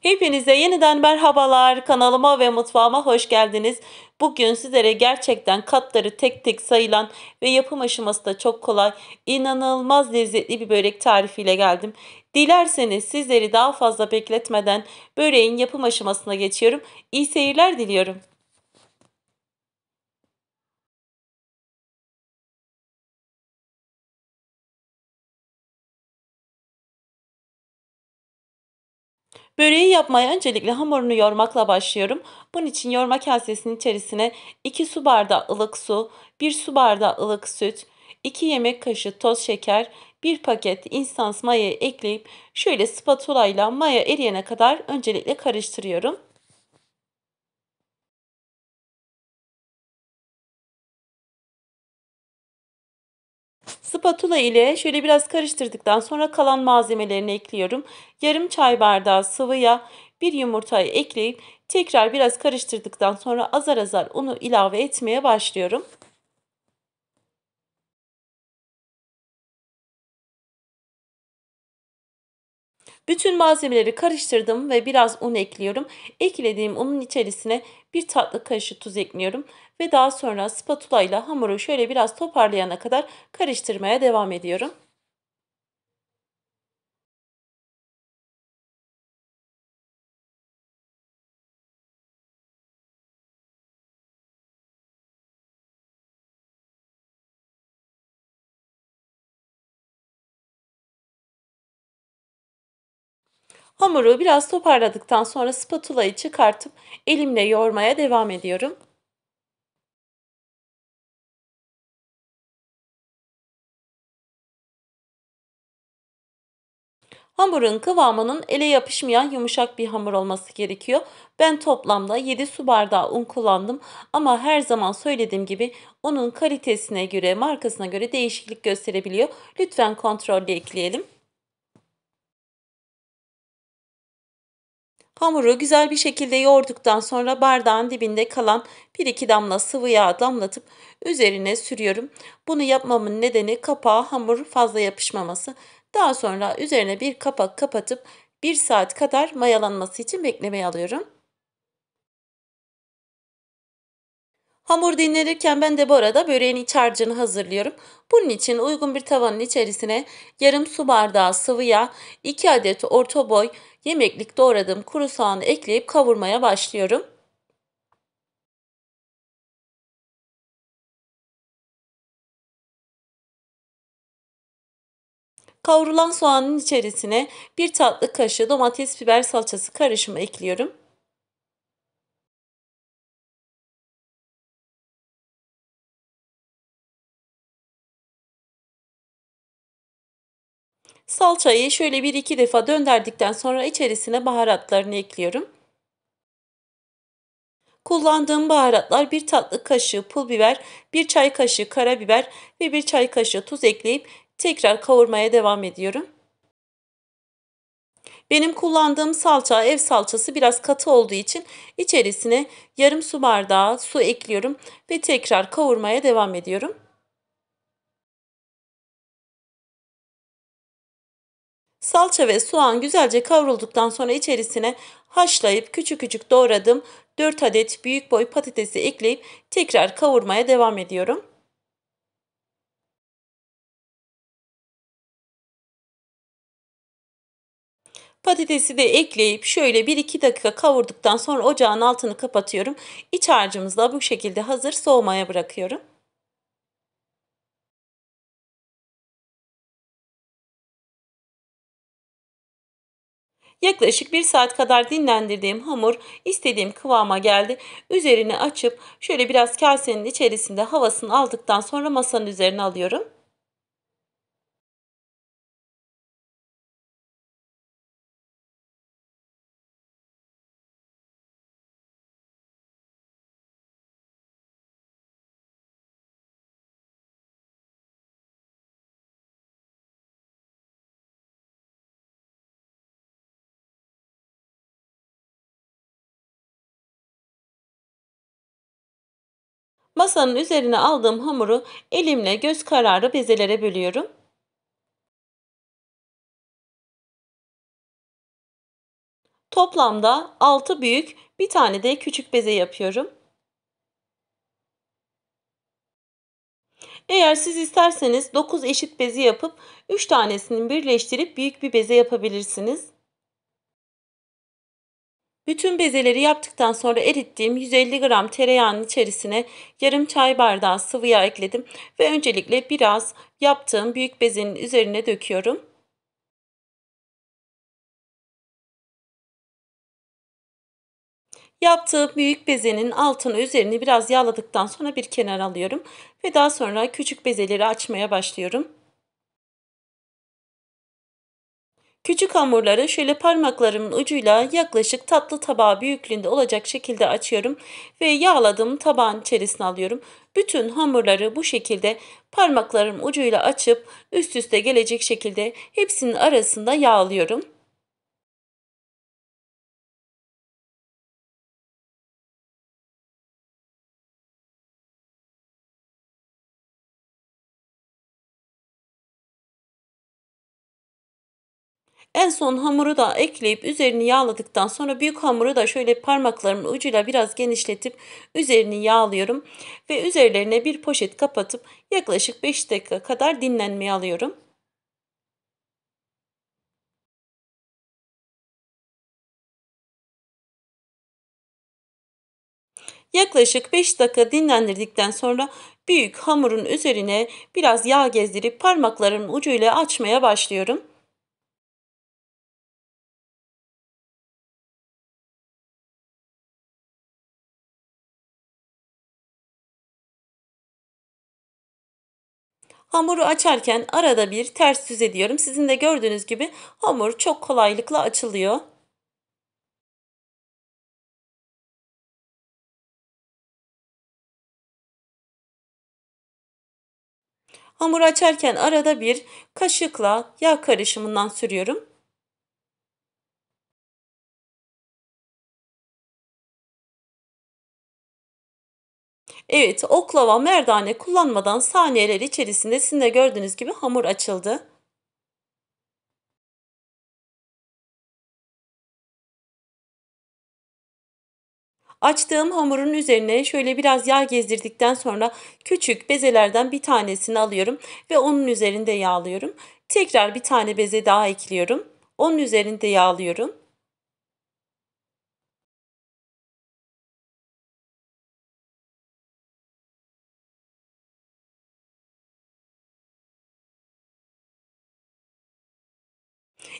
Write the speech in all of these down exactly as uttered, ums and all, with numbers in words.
Hepinize yeniden merhabalar. Kanalıma ve mutfağıma hoş geldiniz. Bugün sizlere gerçekten katları tek tek sayılan ve yapım aşaması da çok kolay, inanılmaz lezzetli bir börek tarifiyle geldim. Dilerseniz sizleri daha fazla bekletmeden böreğin yapım aşamasına geçiyorum. İyi seyirler diliyorum. Böreği yapmaya öncelikle hamurunu yoğurmakla başlıyorum. Bunun için yoğurma kasesinin içerisine iki su bardağı ılık su, bir su bardağı ılık süt, iki yemek kaşığı toz şeker, bir paket instant maya ekleyip şöyle spatula ile maya eriyene kadar öncelikle karıştırıyorum. Spatula ile şöyle biraz karıştırdıktan sonra kalan malzemelerini ekliyorum. Yarım çay bardağı sıvı yağ, bir yumurtayı ekleyip tekrar biraz karıştırdıktan sonra azar azar unu ilave etmeye başlıyorum. Bütün malzemeleri karıştırdım ve biraz un ekliyorum. Eklediğim unun içerisine bir tatlı kaşığı tuz ekliyorum. Ve daha sonra spatula ile hamuru şöyle biraz toparlayana kadar karıştırmaya devam ediyorum. Hamuru biraz toparladıktan sonra spatulayı çıkartıp elimle yoğurmaya devam ediyorum. Hamurun kıvamının ele yapışmayan yumuşak bir hamur olması gerekiyor. Ben toplamda yedi su bardağı un kullandım ama her zaman söylediğim gibi unun kalitesine göre, markasına göre değişiklik gösterebiliyor. Lütfen kontrollü ekleyelim. Hamuru güzel bir şekilde yoğurduktan sonra bardağın dibinde kalan bir iki damla sıvı yağ damlatıp üzerine sürüyorum. Bunu yapmamın nedeni kapağı hamur fazla yapışmaması. Daha sonra üzerine bir kapak kapatıp bir saat kadar mayalanması için beklemeye alıyorum. Hamur dinlenirken ben de bu arada böreğin iç harcını hazırlıyorum. Bunun için uygun bir tavanın içerisine yarım su bardağı sıvı yağ, iki adet orta boy yemeklik doğradığım kuru soğanı ekleyip kavurmaya başlıyorum. Kavrulan soğanın içerisine bir tatlı kaşığı domates biber salçası karışımı ekliyorum. Salçayı şöyle bir iki defa döndürdükten sonra içerisine baharatlarını ekliyorum. Kullandığım baharatlar bir tatlı kaşığı pul biber, bir çay kaşığı karabiber ve bir çay kaşığı tuz ekleyip tekrar kavurmaya devam ediyorum. Benim kullandığım salça ev salçası biraz katı olduğu için içerisine yarım su bardağı su ekliyorum ve tekrar kavurmaya devam ediyorum. Salça ve soğan güzelce kavrulduktan sonra içerisine haşlayıp küçük küçük doğradığım dört adet büyük boy patatesi ekleyip tekrar kavurmaya devam ediyorum. Patatesi de ekleyip şöyle bir iki dakika kavurduktan sonra ocağın altını kapatıyorum. İç harcımız da bu şekilde hazır, soğumaya bırakıyorum. Yaklaşık bir saat kadar dinlendirdiğim hamur istediğim kıvama geldi. Üzerini açıp şöyle biraz kasenin içerisinde havasını aldıktan sonra masanın üzerine alıyorum. Masanın üzerine aldığım hamuru elimle göz kararı bezelere bölüyorum. Toplamda altı büyük, bir tane de küçük beze yapıyorum. Eğer siz isterseniz dokuz eşit bezi yapıp üç tanesini birleştirip büyük bir beze yapabilirsiniz. Bütün bezeleri yaptıktan sonra erittiğim yüz elli gram tereyağının içerisine yarım çay bardağı sıvı yağ ekledim ve öncelikle biraz yaptığım büyük bezenin üzerine döküyorum. Yaptığım büyük bezenin altını üzerini biraz yağladıktan sonra bir kenara alıyorum ve daha sonra küçük bezeleri açmaya başlıyorum. Küçük hamurları şöyle parmaklarımın ucuyla yaklaşık tatlı tabağı büyüklüğünde olacak şekilde açıyorum ve yağladığım tabağın içerisine alıyorum. Bütün hamurları bu şekilde parmaklarım ucuyla açıp üst üste gelecek şekilde hepsinin arasında yağlıyorum. En son hamuru da ekleyip üzerini yağladıktan sonra büyük hamuru da şöyle parmaklarımın ucuyla biraz genişletip üzerini yağlıyorum ve üzerlerine bir poşet kapatıp yaklaşık beş dakika kadar dinlenmeye alıyorum. Yaklaşık beş dakika dinlendirdikten sonra büyük hamurun üzerine biraz yağ gezdirip parmaklarımın ucuyla açmaya başlıyorum. Hamuru açarken arada bir ters düz ediyorum. Sizin de gördüğünüz gibi hamur çok kolaylıkla açılıyor. Hamuru açarken arada bir kaşıkla yağ karışımından sürüyorum. Evet, oklava, merdane kullanmadan saniyeler içerisinde sizin de gördüğünüz gibi hamur açıldı. Açtığım hamurun üzerine şöyle biraz yağ gezdirdikten sonra küçük bezelerden bir tanesini alıyorum ve onun üzerinde yağlıyorum. Tekrar bir tane beze daha ekliyorum. Onun üzerinde yağlıyorum.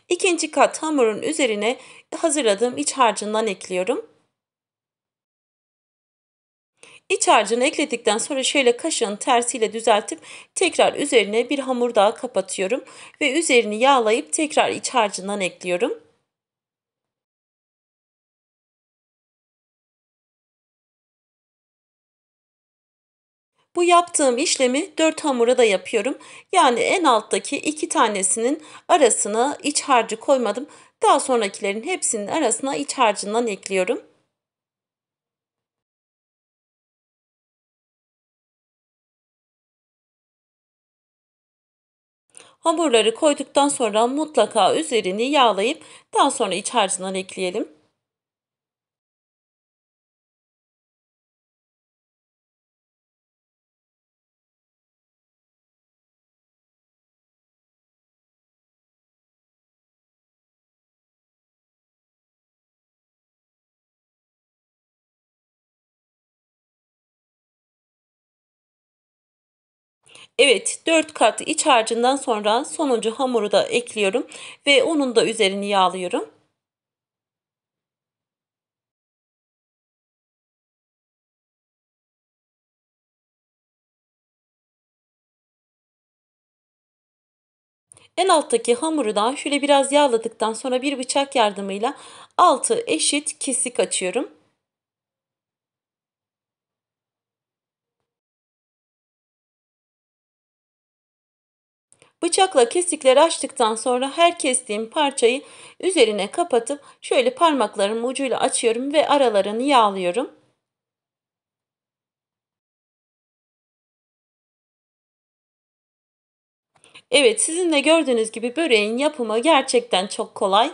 İkinci kat hamurun üzerine hazırladığım iç harcından ekliyorum. İç harcını ekledikten sonra şöyle kaşığın tersiyle düzeltip tekrar üzerine bir hamur daha kapatıyorum ve üzerini yağlayıp tekrar iç harcından ekliyorum. Bu yaptığım işlemi dört hamura da yapıyorum. Yani en alttaki iki tanesinin arasına iç harcı koymadım. Daha sonrakilerin hepsinin arasına iç harcından ekliyorum. Hamurları koyduktan sonra mutlaka üzerini yağlayıp daha sonra iç harcından ekleyelim. Evet, dört kat iç harcından sonra sonuncu hamuru da ekliyorum ve onun da üzerini yağlıyorum. En alttaki hamuru da şöyle biraz yağladıktan sonra bir bıçak yardımıyla altı eşit kesik açıyorum. Bıçakla kesikleri açtıktan sonra her kestiğim parçayı üzerine kapatıp şöyle parmaklarım ucuyla açıyorum ve aralarını yağlıyorum. Evet, sizin de gördüğünüz gibi böreğin yapımı gerçekten çok kolay.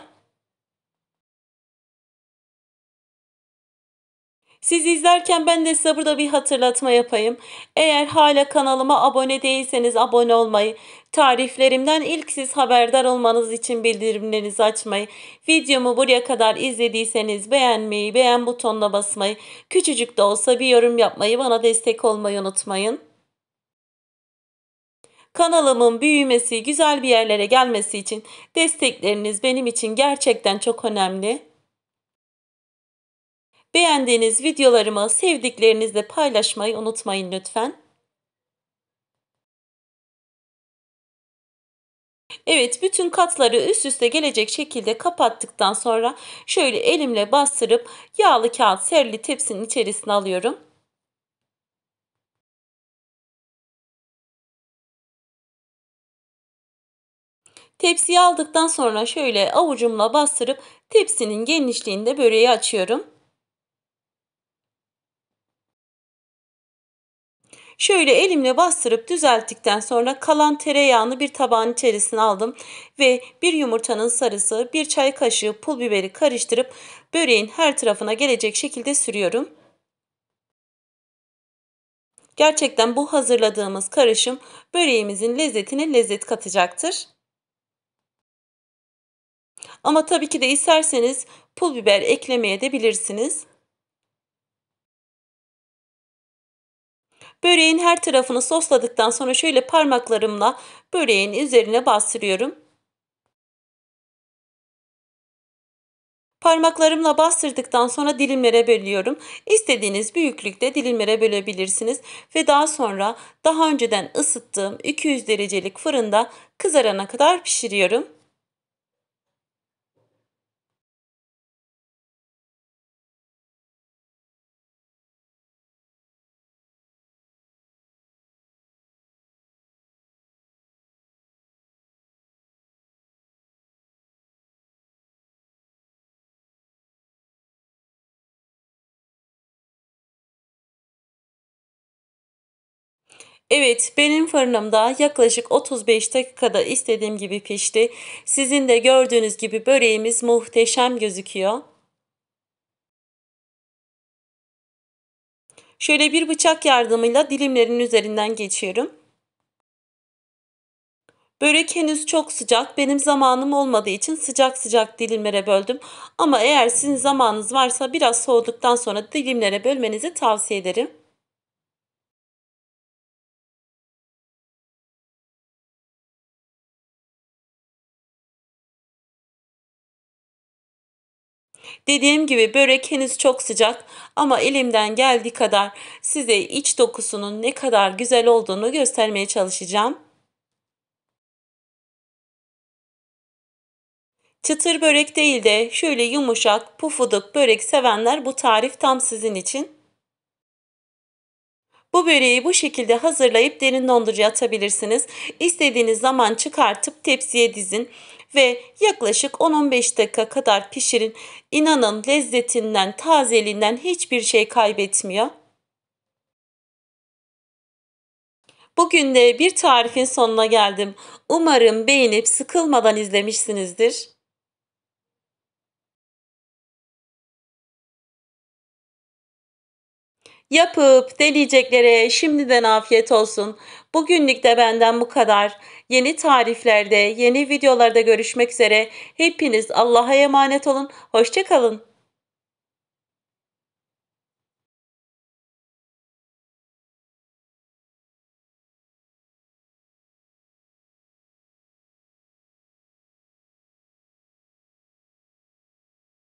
Siz izlerken ben de size burada bir hatırlatma yapayım. Eğer hala kanalıma abone değilseniz abone olmayı, tariflerimden ilk siz haberdar olmanız için bildirimlerinizi açmayı, videomu buraya kadar izlediyseniz beğenmeyi, beğen butonuna basmayı, küçücük de olsa bir yorum yapmayı, bana destek olmayı unutmayın. Kanalımın büyümesi, güzel bir yerlere gelmesi için destekleriniz benim için gerçekten çok önemli. Beğendiğiniz videolarımı sevdiklerinizle paylaşmayı unutmayın lütfen. Evet, bütün katları üst üste gelecek şekilde kapattıktan sonra şöyle elimle bastırıp yağlı kağıt serili tepsinin içerisine alıyorum. Tepsiyi aldıktan sonra şöyle avucumla bastırıp tepsinin genişliğinde böreği açıyorum. Şöyle elimle bastırıp düzelttikten sonra kalan tereyağını bir tabağın içerisine aldım ve bir yumurtanın sarısı, bir çay kaşığı pul biberi karıştırıp böreğin her tarafına gelecek şekilde sürüyorum. Gerçekten bu hazırladığımız karışım böreğimizin lezzetine lezzet katacaktır. Ama tabii ki de isterseniz pul biber eklemeye de bilirsiniz. Böreğin her tarafını sosladıktan sonra şöyle parmaklarımla böreğin üzerine bastırıyorum. Parmaklarımla bastırdıktan sonra dilimlere bölüyorum. İstediğiniz büyüklükte dilimlere bölebilirsiniz ve daha sonra daha önceden ısıttığım iki yüz derecelik fırında kızarana kadar pişiriyorum. Evet, benim fırınımda yaklaşık otuz beş dakikada istediğim gibi pişti. Sizin de gördüğünüz gibi böreğimiz muhteşem gözüküyor. Şöyle bir bıçak yardımıyla dilimlerin üzerinden geçiyorum. Börek henüz çok sıcak. Benim zamanım olmadığı için sıcak sıcak dilimlere böldüm. Ama eğer sizin zamanınız varsa biraz soğuduktan sonra dilimlere bölmenizi tavsiye ederim. Dediğim gibi börek henüz çok sıcak ama elimden geldiği kadar size iç dokusunun ne kadar güzel olduğunu göstermeye çalışacağım. Çıtır börek değil de şöyle yumuşak, pufuduk börek sevenler bu tarif tam sizin için. Bu böreği bu şekilde hazırlayıp derin dondurucuya atabilirsiniz. İstediğiniz zaman çıkartıp tepsiye dizin ve yaklaşık on on beş dakika kadar pişirin. İnanın lezzetinden, tazeliğinden hiçbir şey kaybetmiyor. Bugün de bir tarifin sonuna geldim. Umarım beğenip sıkılmadan izlemişsinizdir. Yapıp deneyeceklere şimdiden afiyet olsun. Bugünlük de benden bu kadar. Yeni tariflerde, yeni videolarda görüşmek üzere. Hepiniz Allah'a emanet olun. Hoşça kalın.